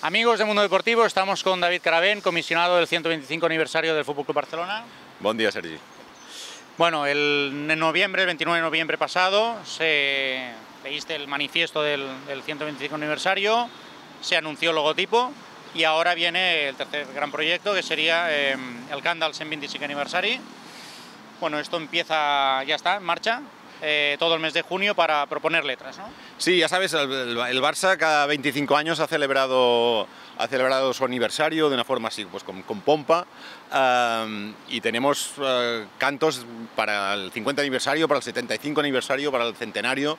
Amigos de Mundo Deportivo, estamos con David Carabén, comisionado del 125 aniversario del FC Barcelona. Buen día, Sergi. Bueno, el 29 de noviembre pasado, leíste el manifiesto del 125 aniversario, se anunció el logotipo y ahora viene el tercer gran proyecto, que sería el CANT del 125 aniversario. Bueno, esto empieza, ya está, en marcha. Todo el mes de junio para proponer letras, ¿no? Sí, ya sabes, el Barça cada 25 años ha celebrado su aniversario de una forma así, pues con pompa, y tenemos cantos para el 50 aniversario, para el 75 aniversario, para el centenario,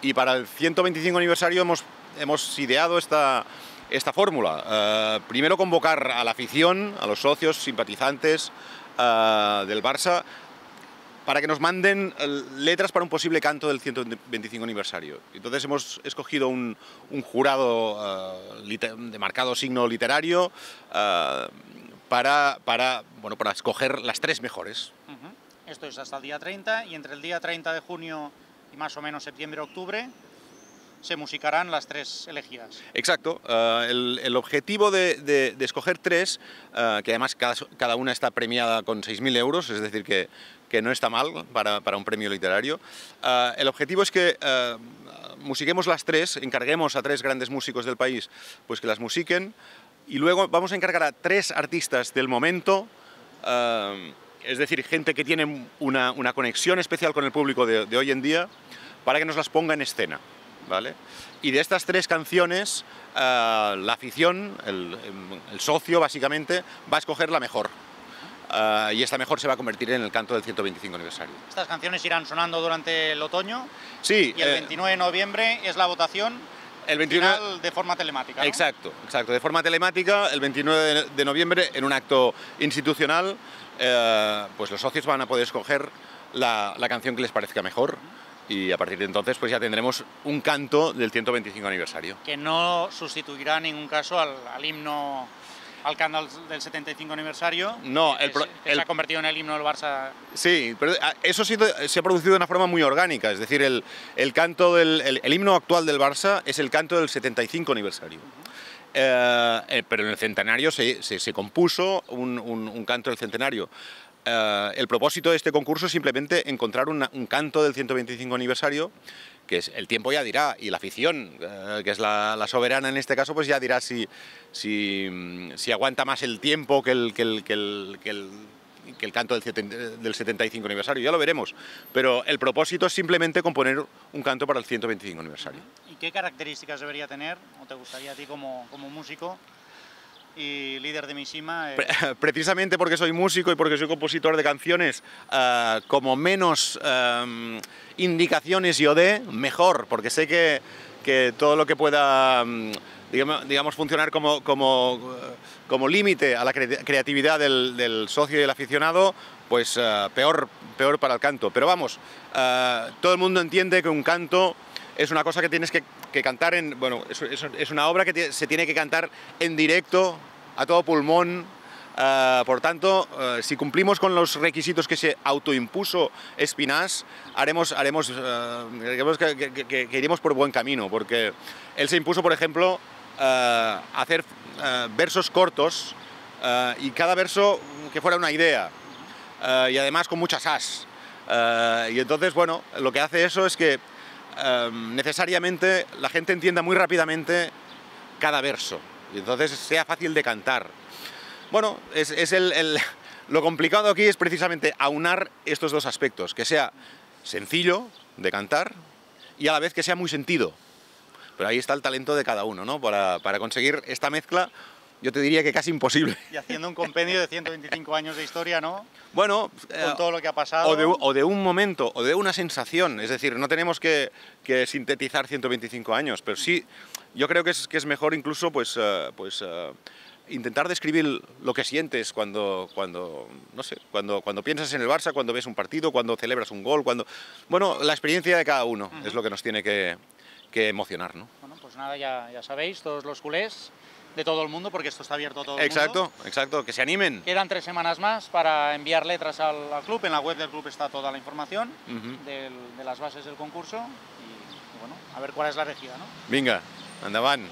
y para el 125 aniversario hemos ideado esta fórmula. Primero convocar a la afición, a los socios, simpatizantes del Barça, para que nos manden letras para un posible canto del 125 aniversario. Entonces hemos escogido un jurado de marcado signo literario para escoger las tres mejores. Esto es hasta el día 30, y entre el día 30 de junio y más o menos septiembre-octubre se musicarán las tres elegidas. Exacto. El objetivo de escoger tres, que además cada una está premiada con 6.000 euros, es decir, que no está mal para un premio literario. El objetivo es que musiquemos las tres, encarguemos a tres grandes músicos del país pues que las musiquen, y luego vamos a encargar a tres artistas del momento, es decir, gente que tiene una conexión especial con el público de hoy en día, para que nos las ponga en escena, ¿vale? Y de estas tres canciones, la afición, el socio básicamente, va a escoger la mejor. Y esta mejor se va a convertir en el canto del 125 aniversario. ¿Estas canciones irán sonando durante el otoño? Sí. Y el 29 de noviembre es la votación, el 29... final de forma telemática, ¿no? Exacto, exacto, de forma telemática, el 29 de noviembre, en un acto institucional, pues los socios van a poder escoger la canción que les parezca mejor. Y a partir de entonces pues ya tendremos un canto del 125 aniversario. Que no sustituirá en ningún caso al himno, al CANT del 75 aniversario. No, que se ha convertido en el himno del Barça. Sí, pero eso sí se ha producido de una forma muy orgánica, es decir, el himno actual del Barça es el canto del 75 aniversario. Pero en el centenario se compuso un canto del centenario. El propósito de este concurso es simplemente encontrar un canto del 125 aniversario, que es, el tiempo ya dirá, y la afición, que es la soberana en este caso, pues ya dirá si aguanta más el tiempo que el canto del 75 aniversario, ya lo veremos, pero el propósito es simplemente componer un canto para el 125 aniversario. ¿Y qué características debería tener, o te gustaría a ti como músico y líder de Mishima? Precisamente porque soy músico y porque soy compositor de canciones, como menos indicaciones yo dé, mejor, porque sé que todo lo que pueda, digamos, funcionar como límite a la creatividad del socio y el aficionado, pues peor para el canto. Pero vamos, todo el mundo entiende que un canto es una cosa que tienes que cantar en... Bueno, es una obra que se tiene que cantar en directo, a todo pulmón. Por tanto, si cumplimos con los requisitos que se autoimpuso Espinás, haremos que iremos por buen camino, porque él se impuso, por ejemplo, hacer versos cortos, y cada verso que fuera una idea, y además con muchas as. Y entonces, bueno, lo que hace eso es que necesariamente la gente entienda muy rápidamente cada verso, y entonces sea fácil de cantar. Bueno, lo complicado aquí es precisamente aunar estos dos aspectos, que sea sencillo de cantar y a la vez que sea muy sentido. Pero ahí está el talento de cada uno, ¿no? Para conseguir esta mezcla, yo te diría que casi imposible. Y haciendo un compendio de 125 años de historia, ¿no? Bueno, con todo lo que ha pasado. O de un momento, o de una sensación. Es decir, no tenemos que sintetizar 125 años, pero sí, yo creo que es mejor incluso intentar describir lo que sientes cuando piensas en el Barça, cuando ves un partido, cuando celebras un gol, cuando... Bueno, la experiencia de cada uno es lo que nos tiene que emocionar, ¿no? Bueno, pues nada, ya sabéis, todos los culés de todo el mundo, porque esto está abierto a todo el mundo. Exacto, exacto, que se animen. Quedan 3 semanas más para enviar letras al club. En la web del club está toda la información de las bases del concurso, y bueno, a ver cuál es la elegida, ¿no? Vinga, endavant.